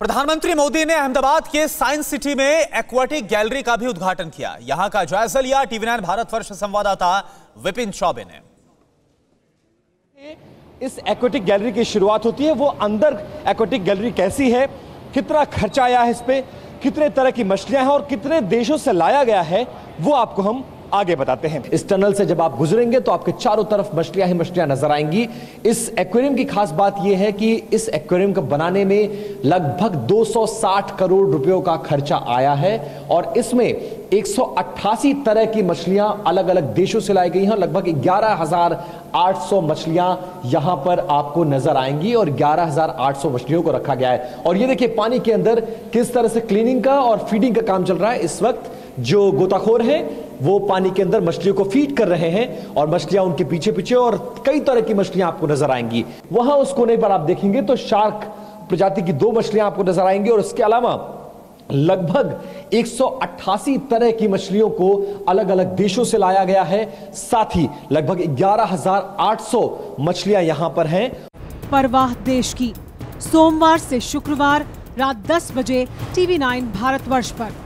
प्रधानमंत्री मोदी ने अहमदाबाद के साइंस सिटी में एक्वाटिक गैलरी का भी उद्घाटन किया। यहां का जायजा लिया टीवी9 भारत वर्ष संवाददाता विपिन चौबे ने। इस एक्वाटिक गैलरी की शुरुआत होती है। वो अंदर एक्वाटिक गैलरी कैसी है, कितना खर्चा आया है, इस पे कितने तरह की मछलियां हैं और कितने देशों से लाया गया है, वो आपको हम आगे बताते हैं। इस टनल से जब आप गुजरेंगे तो आपके चारों तरफ मछलियां ही मछलियां नजर आएंगी। इस एक्वेरियम की खास बात यह है कि इस एक्वेरियम को बनाने में लगभग 260 करोड़ रुपयों का खर्चा आया है और इसमें 188 तरह की मछलियां अलग अलग देशों से लाई गई हैं। लगभग 11,800 मछलियां यहां पर आपको नजर आएंगी और 11,800 मछलियों को रखा गया है। और ये देखिए पानी के अंदर किस तरह से क्लीनिंग का और फीडिंग का काम चल रहा है। इस वक्त जो गोताखोर हैं वो पानी के अंदर मछलियों को फीड कर रहे हैं और मछलियां उनके पीछे पीछे, और कई तरह की मछलियां आपको नजर आएंगी। वहां उस कोने पर आप देखेंगे तो शार्क प्रजाति की 2 मछलियां आपको नजर आएंगी और इसके अलावा लगभग 188 तरह की मछलियों को अलग अलग देशों से लाया गया है। साथ ही लगभग 11,800 मछलियां यहां पर हैं। परवाह देश की, सोमवार से शुक्रवार रात 10 बजे टीवी9 भारतवर्ष पर।